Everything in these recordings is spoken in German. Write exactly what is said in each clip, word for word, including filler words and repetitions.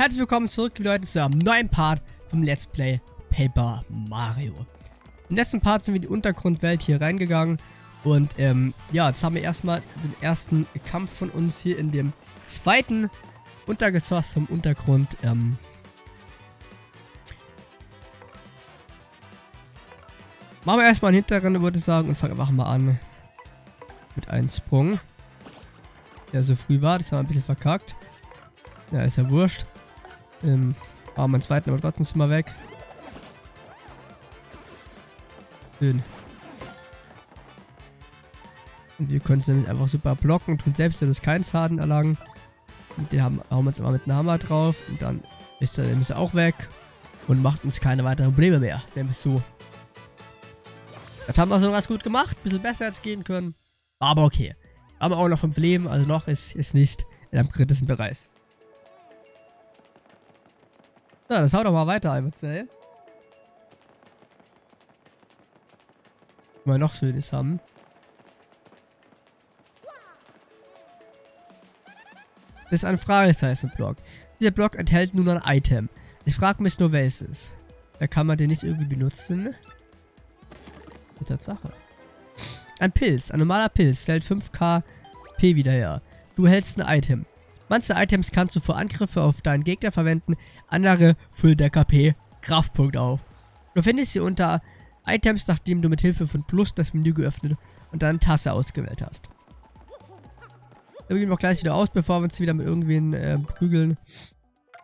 Herzlich willkommen zurück, Leute, zu einem neuen Part vom Let's Play Paper Mario. Im letzten Part sind wir in die Untergrundwelt hier reingegangen. Und ähm, ja, jetzt haben wir erstmal den ersten Kampf von uns hier in dem zweiten Untergeschoss vom Untergrund. Ähm, machen wir erstmal einen hinteren, würde ich sagen, und fangen einfach mal an mit einem Sprung. Der so früh war, das haben wir ein bisschen verkackt. Ja, ist ja wurscht. Ähm, machen wir einen zweiten, aber trotzdem sind wir weg. Schön. Und wir können es nämlich einfach super blocken, tun selbst dadurch keinen Schaden erlangen. Und den haben, hauen wir uns immer mit einem Hammer drauf. Und dann ist er nämlich auch weg. Und macht uns keine weiteren Probleme mehr. Nämlich so. Das haben wir so was gut gemacht. Ein bisschen besser jetzt gehen können. War aber okay. Haben wir auch noch fünf Leben. Also noch ist es nicht in einem kritischen Bereich. So, das haut doch mal weiter, Albert Zell. Mal noch Schönes haben. Das ist ein Fragezeichen-Block. Dieser Block enthält nun ein Item. Ich frage mich nur, welches. Da kann man den nicht irgendwie benutzen. Mit Tatsache. Ein Pilz. Ein normaler Pilz stellt fünf K P wieder her. Du hältst ein Item. Manche Items kannst du für Angriffe auf deinen Gegner verwenden, andere füllen der K P Kraftpunkt auf. Du findest sie unter Items, nachdem du mit Hilfe von Plus das Menü geöffnet und dann Tasse ausgewählt hast. Wir gehen auch gleich wieder aus, bevor wir uns wieder mit irgendwen äh, prügeln.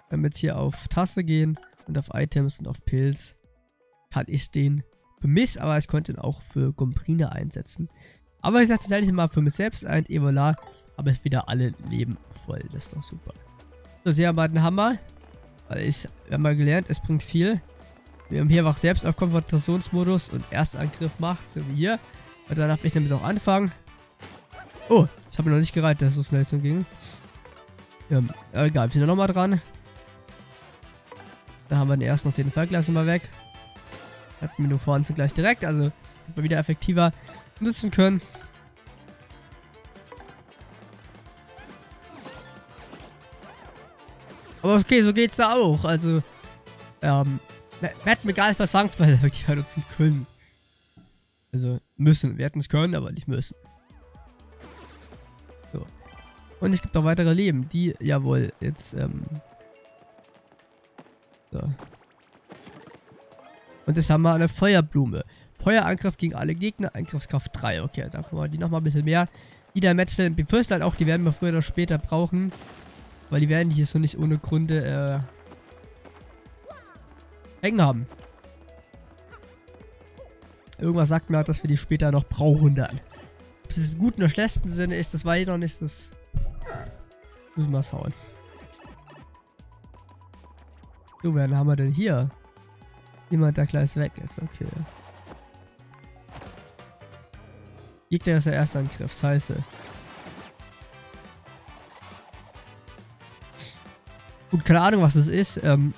Wenn wir jetzt hier auf Tasse gehen und auf Items und auf Pilz, kann ich den für mich, aber ich konnte ihn auch für Gombrina einsetzen. Aber ich setze es eigentlich mal für mich selbst ein, et voilà. Aber ist wieder alle Leben voll. Das ist doch super. So, sehr mal den Hammer. Weil ich, wir haben mal gelernt, es bringt viel. Wir haben hier einfach selbst auf Konfrontationsmodus und Erstangriff macht, so wie hier. Und danach will ich nämlich auch anfangen. Oh, ich habe mir noch nicht gereiht, dass es so schnell so ging. Ja, egal, wir sind nochmal dran. Da haben wir den ersten aus jeden Fall gleich mal weg. Hatten wir nur vorhin zugleich direkt, also wieder effektiver nutzen können. Aber okay, so geht's da auch. Also, ähm, wir, wir hätten mir gar nicht mal sagen, weil wir die nutzen können. Also, müssen. Wir hätten es können, aber nicht müssen. So. Und es gibt noch weitere Leben, die, jawohl, jetzt, ähm. So. Und jetzt haben wir eine Feuerblume. Feuerangriff gegen alle Gegner, Angriffskraft drei. Okay, jetzt einfach mal die nochmal ein bisschen mehr. Die da Metzeln, die Fürstlein auch, die werden wir früher oder später brauchen. Weil die werden hier so nicht ohne Gründe äh, hängen haben. Irgendwas sagt mir halt, dass wir die später noch brauchen dann. Ob es im guten oder schlechten Sinne ist, das weiß ich noch nicht. Das müssen wir schauen. So, wen haben wir denn hier? Jemand, der gleich weg ist. Okay. Gegner ist der erste Angriff. Scheiße. Gut, keine Ahnung, was das ist. Ähm,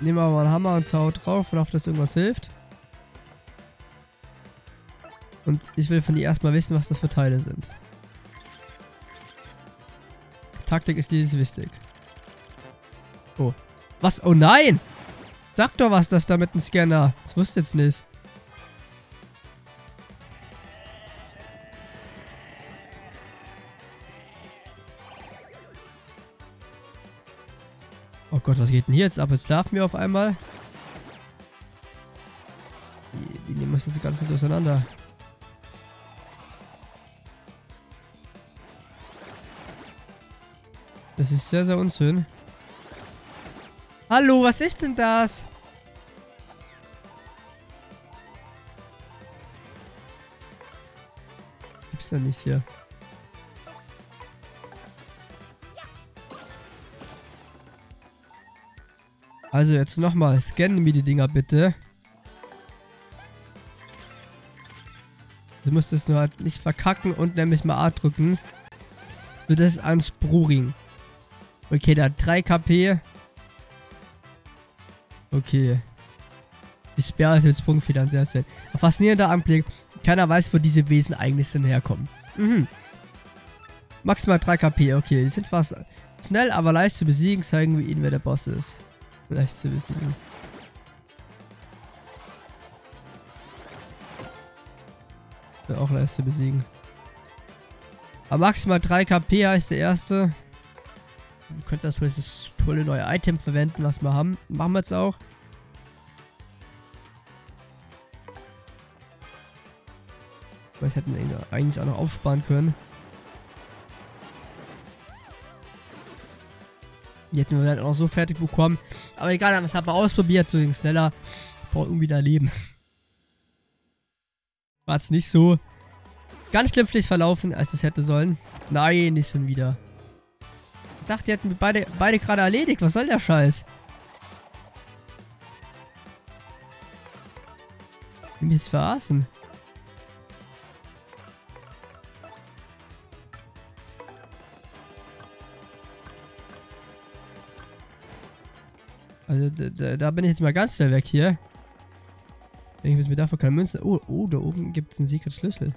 nehmen wir mal einen Hammer und haut drauf, und auf das irgendwas hilft. Und ich will von dir erstmal wissen, was das für Teile sind. Taktik ist dieses wichtig. Oh. Was? Oh nein! Sag doch was, das da mit dem Scanner. Das wusste ich jetzt nicht. Oh Gott, was geht denn hier jetzt ab? Jetzt darf mir auf einmal. Die, die nehmen uns das Ganze durcheinander. Das ist sehr, sehr unschön. Hallo, was ist denn das? Gibt's ja nichts hier. Also jetzt nochmal, scannen mir die Dinger bitte. Du musst es nur halt nicht verkacken und nämlich mal A drücken. So, das ist ein Spruring. Okay, da hat drei K P. Okay. Die Sperre ist jetzt Sprungfedern, sehr selten. Ein faszinierender Anblick. Keiner weiß, wo diese Wesen eigentlich denn herkommen. Mhm. Maximal drei K P. Okay, die sind zwar schnell, aber leicht zu besiegen. Zeigen wir ihnen, wer der Boss ist. Leicht zu besiegen. Ja, auch leicht zu besiegen. Aber maximal drei K P heißt der erste. Ihr könnt natürlich das tolle neue Item verwenden, was wir haben. Machen wir jetzt auch. Weil das hätten wir eigentlich auch noch aufsparen können. Die hätten wir dann auch so fertig bekommen. Aber egal, das hat man ausprobiert. So ging es schneller. Braucht irgendwie da Leben. War es nicht so ganz glimpflich verlaufen, als es hätte sollen. Nein, nicht schon wieder. Ich dachte, die hätten wir beide, beide gerade erledigt. Was soll der Scheiß? Ich will mich jetzt verarschen. Also, da, da bin ich jetzt mal ganz schnell weg hier. Ich muss mir dafür keine Münzen. Oh, oh, da oben gibt es einen Secret Schlüssel.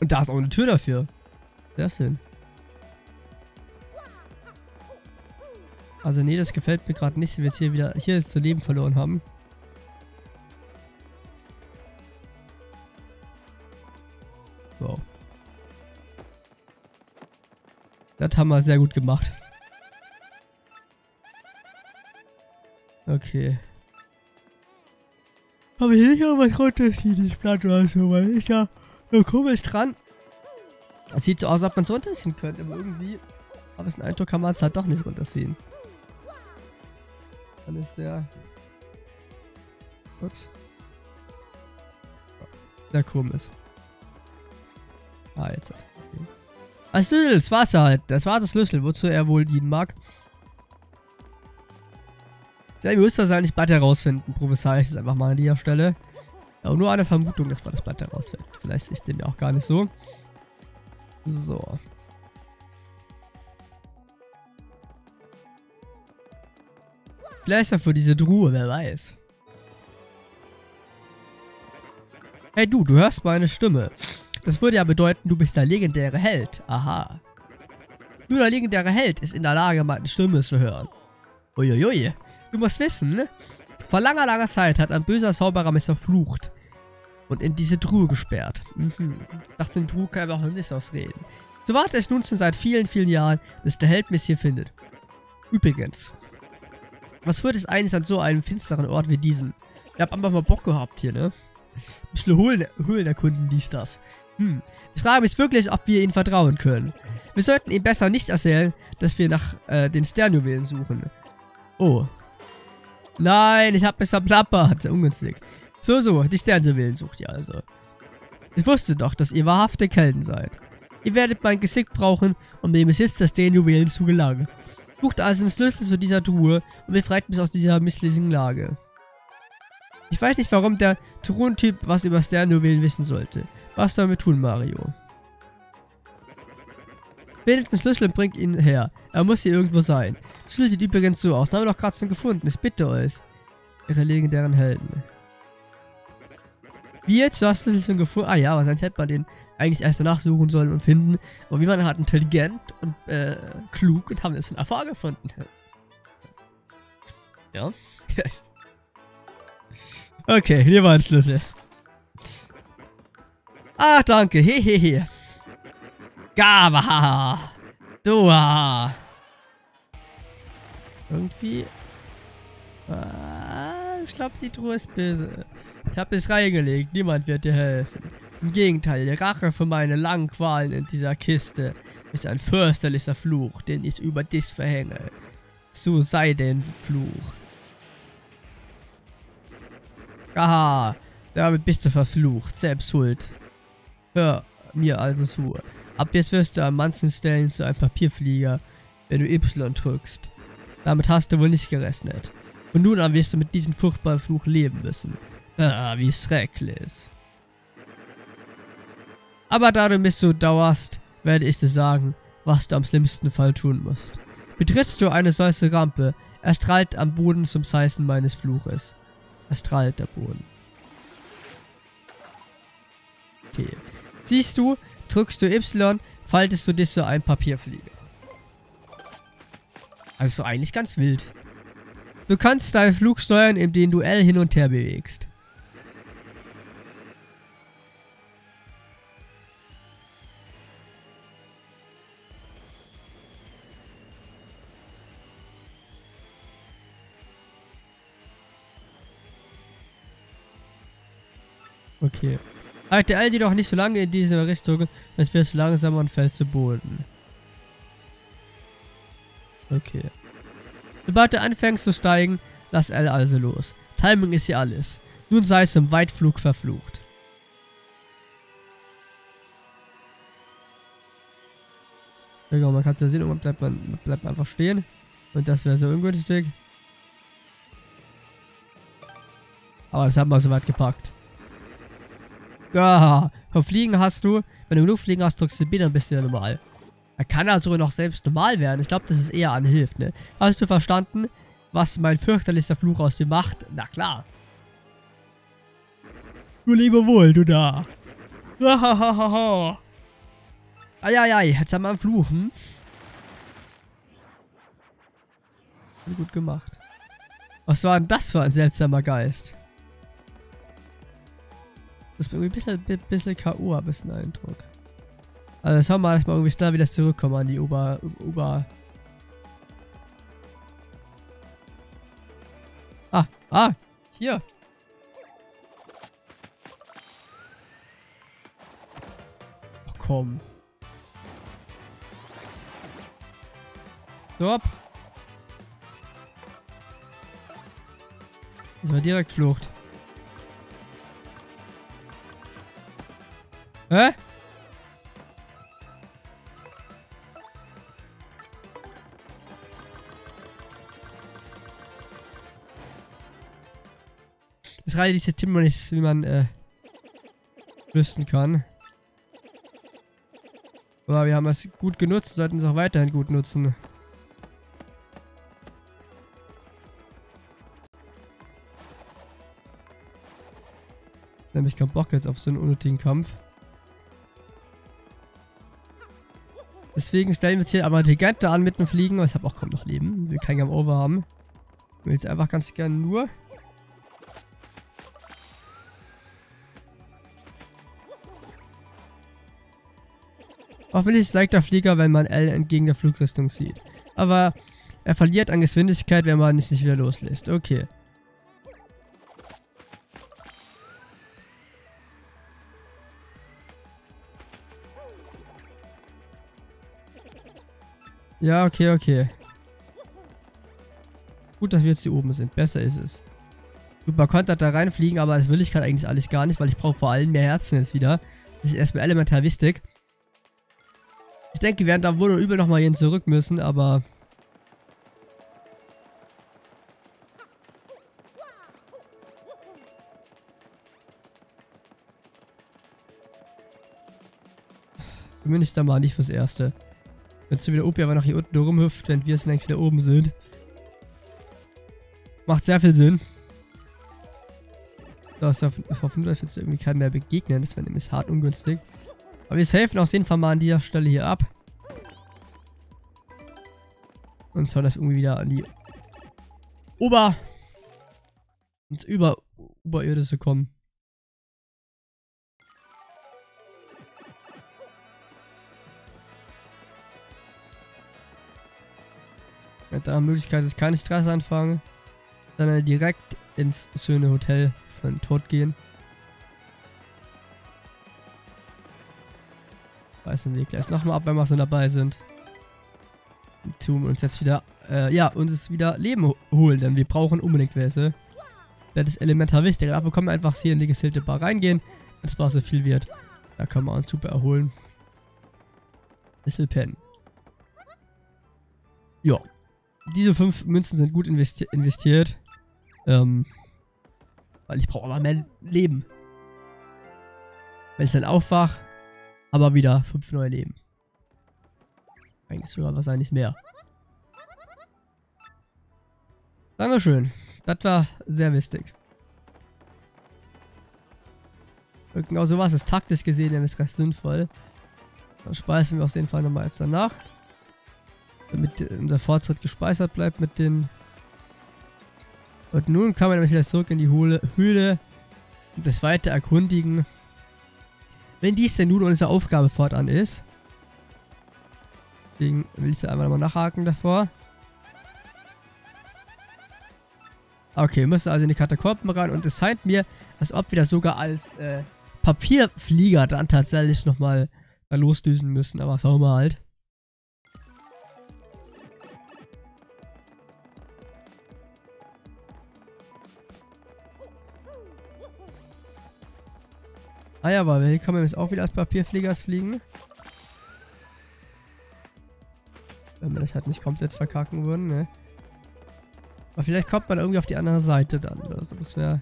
Und da ist auch eine Tür dafür. Sehr schön. Also, nee, das gefällt mir gerade nicht, wenn wir jetzt hier wieder. Hier ist zu Leben verloren haben. Wow. Das haben wir sehr gut gemacht. Okay. Aber hier ist ja was unterschiedliches Blatt oder so, weil ich da so komisch dran. Es sieht so aus, als ob man es runterziehen könnte, aber irgendwie. Aber es ist ein Eindruck, kann man es halt doch nicht runterziehen. Dann ist der. Kurz. Sehr komisch. Ah, jetzt hat. Okay. Ein Schlüssel, das war's halt. Das war das Schlüssel, wozu er wohl dienen mag. Ja, wir müssen wahrscheinlich Blatt herausfinden. Prophezei ich es einfach mal an dieser Stelle. Aber nur eine Vermutung, dass man das Blatt herausfindet. Vielleicht ist dem ja auch gar nicht so. So. Vielleicht dafür diese Truhe, wer weiß. Hey du, du hörst meine Stimme. Das würde ja bedeuten, du bist der legendäre Held. Aha. Nur der legendäre Held ist in der Lage, meine Stimme zu hören. Uiuiui. Du musst wissen, ne? Vor langer, langer Zeit hat ein böser Zauberer mich verflucht und in diese Truhe gesperrt. Mhm. Nach dem Truhe kann er auch noch nichts ausreden. So warte ich nun schon seit vielen, vielen Jahren, bis der Held mich hier findet. Übrigens, was führt es eigentlich an so einem finsteren Ort wie diesen? Ich hab einfach mal Bock gehabt hier, ne? Ein bisschen Höhlen, Höhlen erkunden, dies, das. Hm. Ich frage mich wirklich, ob wir ihnen vertrauen können. Wir sollten ihm besser nicht erzählen, dass wir nach äh, den Sternjuwelen suchen. Oh. Nein, ich hab mich verplappert. Ungünstig. So, so, die Sternjuwelen sucht ihr also. Ich wusste doch, dass ihr wahrhafte Kelden seid. Ihr werdet mein Gesicht brauchen, um dem Besitz der Sternjuwelen zu gelangen. Sucht also einen Schlüssel zu dieser Truhe und befreit mich aus dieser misslichen Lage. Ich weiß nicht, warum der Truhentyp was über Sternjuwelen wissen sollte. Was sollen wir tun, Mario? Findet den Schlüssel und bringt ihn her. Er muss hier irgendwo sein. Schlüssel sieht übrigens so aus. Da haben wir doch gerade schon gefunden. Ich bitte euch. Ihre legendären Helden. Wie jetzt? Du hast den Schlüssel schon gefunden. Ah ja, wahrscheinlich hätte man den eigentlich erst danach suchen sollen und finden. Aber wie man hat intelligent und äh, klug und haben es in Erfahrung gefunden. Ja. Okay, hier war ein Schlüssel. Ah, danke. Hehehe. Gaba! Dua! Irgendwie. Ah, ich glaube, die Truhe ist böse. Ich habe es reingelegt. Niemand wird dir helfen. Im Gegenteil, die Rache für meine langen Qualen in dieser Kiste ist ein fürchterlicher Fluch, den ich über dich verhänge. So sei den Fluch. Aha, damit bist du verflucht. Selbst schuld. Hör mir also zu. Ab jetzt wirst du an manchen Stellen zu einem Papierflieger, wenn du Y drückst. Damit hast du wohl nicht gerechnet. Von nun an wirst du mit diesem furchtbaren Fluch leben müssen. Ah, wie schrecklich. Aber da du mich so dauerst, werde ich dir sagen, was du am schlimmsten Fall tun musst. Betrittst du eine solche Rampe, erstrahlt am Boden zum Zeichen meines Fluches. Erstrahlt der Boden. Okay. Siehst du, drückst du Y, faltest du dich so ein Papierflieger. Also eigentlich ganz wild. Du kannst deinen Flug steuern, indem du L hin und her bewegst. Okay. Halte L jedoch nicht so lange in diese Richtung, sonst wirst du langsamer und fällst zu Boden. Okay. Sobald du anfängst zu steigen, lass L also los. Timing ist hier alles. Nun sei es zum Weitflug verflucht. Egal, man kann es ja sehen, und bleibt man, bleibt man einfach stehen. Und das wäre so ungünstig. Aber das haben wir soweit gepackt. Ja, vom Fliegen hast du, wenn du genug Fliegen hast, drückst du B, dann bist du ja normal. Er kann also sogar noch selbst normal werden. Ich glaube, das ist eher an Hilfe, ne? Hast du verstanden, was mein fürchterlichster Fluch aus dir macht? Na klar. Du lieber wohl, du da. Hahaha. Eieiei, jetzt haben wir einen Fluch, hm? Gut gemacht. Was war denn das für ein seltsamer Geist? Das ist irgendwie ein bisschen, bisschen K O, habe ich den Eindruck. Also schauen wir mal, dass wir irgendwie schnell wieder zurückkommen an die Ober... Ober... Ah, ah, hier. Ach komm. Stopp. Das war direkt Flucht. Hä? Das reicht diese Timmer nicht, wie man äh, wüssten kann. Aber wir haben es gut genutzt und sollten es auch weiterhin gut nutzen. Nämlich keinen Bock jetzt auf so einen unnötigen Kampf. Deswegen stellen wir es hier aber eleganter an mit dem Fliegen, weil ich habe auch kaum noch Leben. Wir kein Game Over haben. Ich will jetzt einfach ganz gerne nur. Hoffentlich steigt der Flieger, wenn man L entgegen der Flugrichtung sieht. Aber er verliert an Geschwindigkeit, wenn man es nicht wieder loslässt. Okay. Ja, okay, okay. Gut, dass wir jetzt hier oben sind. Besser ist es. Gut, man konnte da reinfliegen, aber das will ich gerade eigentlich alles gar nicht, weil ich brauche vor allem mehr Herzen jetzt wieder. Das ist erstmal elementar wichtig. Ich denke, wir werden da wohl oder übel nochmal hin zurück müssen, aber... Zumindest da mal nicht fürs Erste. Jetzt wieder Opi aber noch hier unten rumhüpft, wenn wir es eigentlich wieder oben sind. Macht sehr viel Sinn. Da ist auf fünfhundert jetzt irgendwie keinem mehr begegnen, das wäre nämlich hart ungünstig. Aber wir helfen auf jeden Fall mal an dieser Stelle hier ab. Und schauen das irgendwie wieder an die Ober... ins Über... Oberirdische kommen. Mit der Möglichkeit ist keine Straße anfangen, sondern direkt ins schöne Hotel von Tod gehen. Weißen Weg gleich nochmal ab, wenn wir so dabei sind. Und tun uns jetzt wieder, äh, ja, uns ist wieder Leben holen, denn wir brauchen unbedingt Wäsche. Das ist elementar wichtig. Dafür können wir einfach hier in die geseelte Bar reingehen, wenn es Bar so viel wird. Da können wir uns super erholen. Bisschen pennen. Ja. Diese fünf Münzen sind gut investi investiert. Ähm. Weil ich brauche aber mehr Leben. Wenn ich dann aufwache, aber wieder fünf neue Leben. Eigentlich sogar wahrscheinlich mehr. Dankeschön. Das war sehr wichtig. Genau so war es. Das taktisch gesehen, nämlich ist ganz sinnvoll. Dann speisen wir auf jeden Fall nochmal jetzt danach. Damit unser Fortschritt gespeichert bleibt mit den... Und nun kann man nämlich wieder zurück in die Höhle und das weiter erkundigen. Wenn dies denn nun unsere Aufgabe fortan ist. Deswegen will ich da einmal nochmal nachhaken davor. Okay, wir müssen also in die Katakomben rein und es scheint mir, als ob wir das sogar als äh, Papierflieger dann tatsächlich nochmal da losdüsen müssen, aber schauen wir halt. Ah ja, aber hier kann man jetzt auch wieder als Papierfliegers fliegen. Wenn wir das halt nicht komplett verkacken würden, ne? Aber vielleicht kommt man irgendwie auf die andere Seite dann. Also das wäre...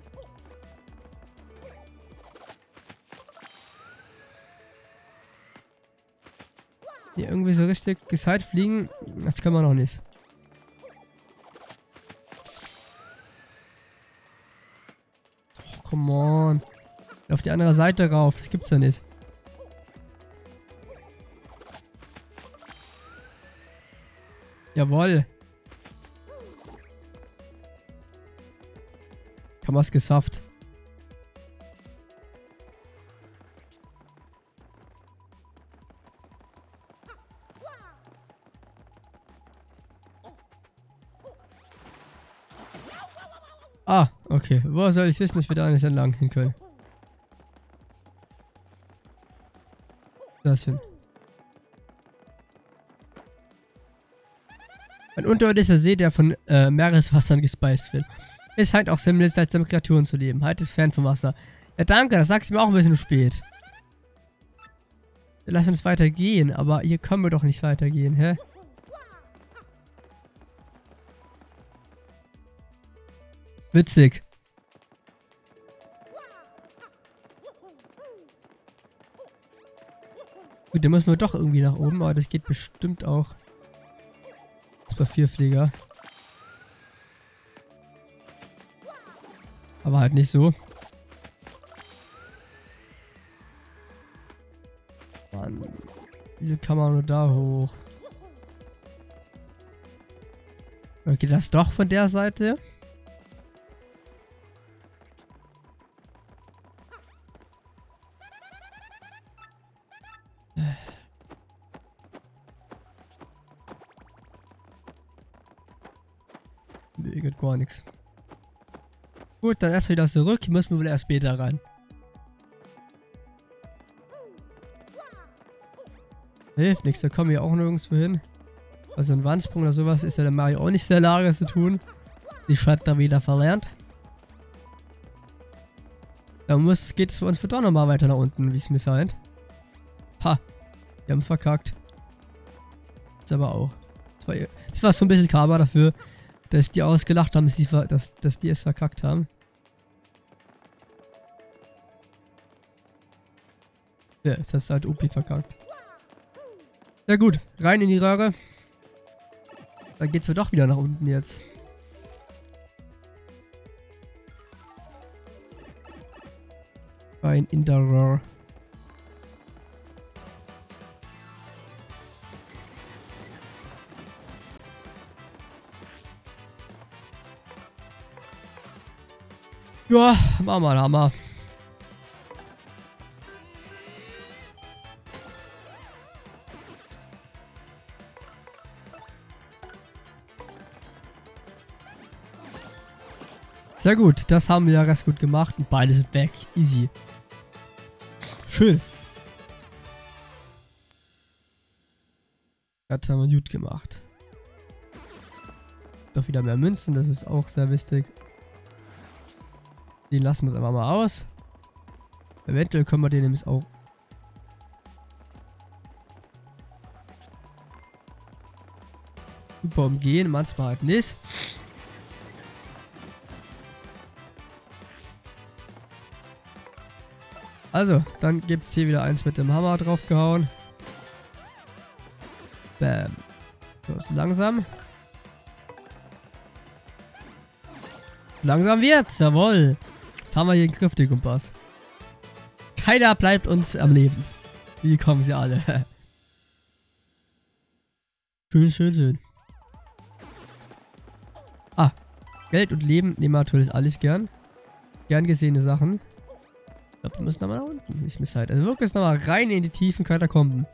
Hier irgendwie so richtig gescheit fliegen, das kann man noch nicht. Oh, come on. Auf die andere Seite rauf, das gibt's ja nicht. Jawohl. Haben wir es geschafft. Ah, okay. Wo soll ich wissen, dass wir da nicht entlang hin können? Das hin. Ein unterirdischer See, der von äh, Meereswassern gespeist wird. Es scheint auch ziemlich seltsame Kreaturen zu leben. Halt ist fern vom Wasser. Ja danke, das sagst du mir auch ein bisschen spät. Lass uns weitergehen, aber hier können wir doch nicht weitergehen, hä? Witzig. Gut, dann müssen wir doch irgendwie nach oben, aber das geht bestimmt auch. Das war Papierflieger. Aber halt nicht so. Mann. Wieso kann man nur da hoch? Oder geht das doch von der Seite? Nee, geht gar nichts. Gut, dann erst wieder zurück. Müssen wir wohl erst später rein. Hilft nichts, da kommen wir auch nirgendwo hin. Also ein Wandsprung oder sowas ist ja der Mario auch nicht in der Lage zu tun. Ich hat da wieder verlernt. Dann muss, geht es für uns für doch nochmal weiter nach unten, wie es mir scheint. Ha, wir haben verkackt. Jetzt aber auch. Das war, das war so ein bisschen Karma dafür. Dass die ausgelacht haben, dass die, dass, dass die es verkackt haben. Ja, jetzt hast du halt O P verkackt. Na gut, rein in die Röhre. Dann geht's wohl doch wieder nach unten jetzt. Rein in der Röhre. Ja, machen wir, machen wir. Sehr gut, das haben wir ja ganz gut gemacht und beide sind weg. Easy. Schön. Das haben wir gut gemacht. Doch wieder mehr Münzen, das ist auch sehr wichtig. Den lassen wir es einfach mal aus. Eventuell können wir den nämlich auch. Super umgehen, manchmal halt nicht. Also, dann gibt es hier wieder eins mit dem Hammer draufgehauen. Bam. So, ist langsam. Langsam wird's, jawohl. Jetzt haben wir hier einen Griff, den Kompass. Keiner bleibt uns am Leben. Wie kommen sie alle? Schön, schön, schön. Ah. Geld und Leben nehmen wir natürlich alles gern. Gern gesehene Sachen. Ich glaube, wir müssen nochmal nach unten. Ich miss halt. Also wirklich nochmal rein in die tiefen Katakomben.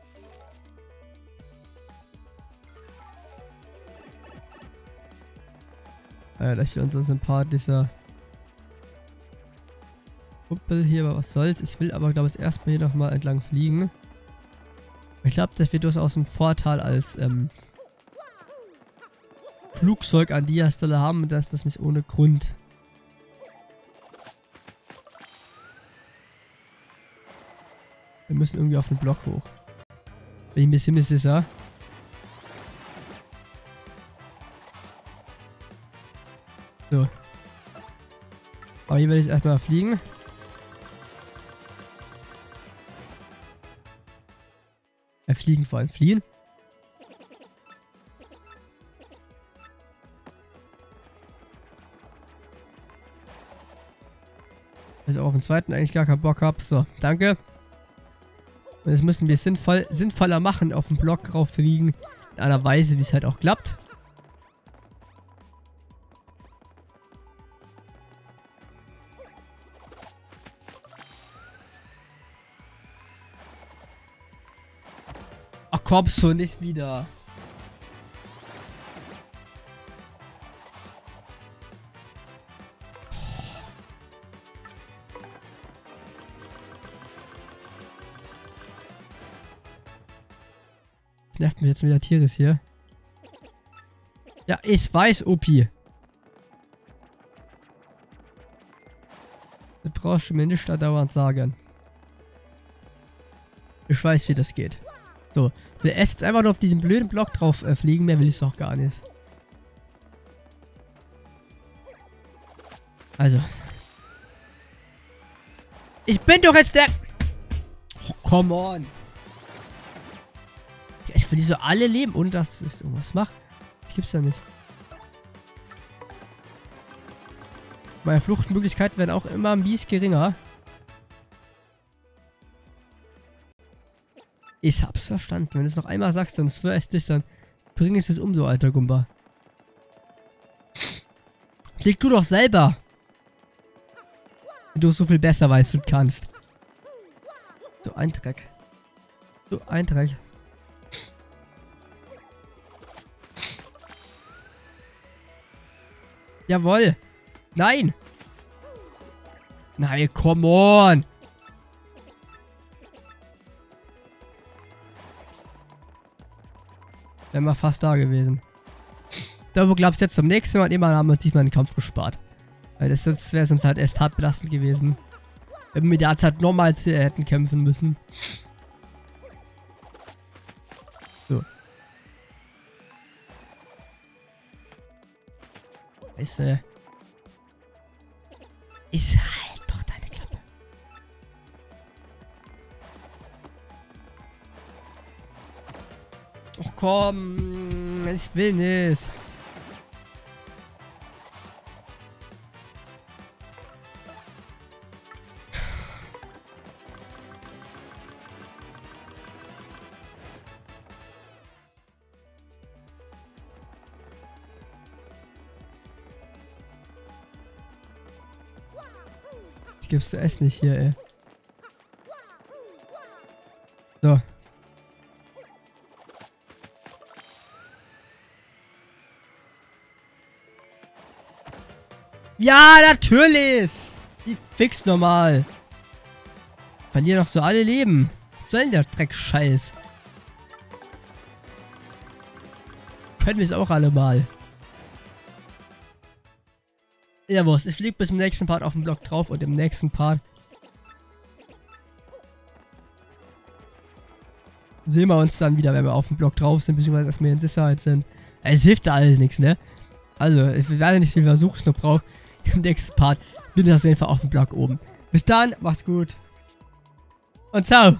Ja, da fehlt uns ein paar dieser Kuppel hier, aber was soll's. Ich will aber, glaube ich, erstmal hier nochmal entlang fliegen. Ich glaube, das wird durchaus im Vorteil als ähm, Flugzeug an dieser Stelle haben, und das ist das nicht ohne Grund. Wir müssen irgendwie auf den Block hoch. Bin ich ein bisschen nicht sicher. So. Aber hier werde ich erstmal fliegen. Ja, fliegen vor allem. Fliehen. Also auch auf den zweiten eigentlich gar keinen Bock habe. So, danke. Und jetzt müssen wir es sinnvoll, sinnvoller machen, auf den Block drauf fliegen. In einer Weise, wie es halt auch klappt. Kommst du nicht wieder? Das nervt mich jetzt wieder Tieres hier. Ja, ich weiß, Opi. Das brauchst du mir nicht dauernd sagen. Ich weiß, wie das geht. So, will es jetzt einfach nur auf diesen blöden Block drauf äh, fliegen, mehr will ich es doch gar nicht. Also. Ich bin doch jetzt der... Oh, come on. Ich will die so alle leben, ohne dass ich irgendwas mache. Das gibt's ja nicht. Meine Fluchtmöglichkeiten werden auch immer mies geringer. Ich hab's verstanden. Wenn du es noch einmal sagst, dann schwör ich dich, dann bring ich es um, so alter Goomba. Flieg du doch selber. Wenn du so viel besser weißt und kannst. So ein Dreck. So ein Dreck. Jawohl. Nein. Nein, come on. Wären wir fast da gewesen. Da wo glaubst du jetzt zum nächsten Mal, immer haben wir uns diesmal den Kampf gespart. Weil das wäre sonst halt erst hart belastend gewesen. Wenn wir mit der Zeit nochmals hier hätten kämpfen müssen. So. Scheiße. Ich halt doch deine Klappe. Och komm, ich will nicht. Ich gib's zu essen nicht hier, ey. So. Ja, natürlich! Die fix normal. Verlieren noch so alle Leben. Was soll denn der Dreckscheiß? Können wir es auch alle mal. Ja, Wurst. Ich fliege bis zum nächsten Part auf den Block drauf und im nächsten Part sehen wir uns dann wieder, wenn wir auf dem Block drauf sind, beziehungsweise dass wir in Sicherheit sind. Es hilft da alles nichts, ne? Also, ich werde nicht viel Versuch, ich noch brauche. Im nächsten Part bin ich auf jeden Fall auf dem Block oben. Bis dann, macht's gut. Und ciao.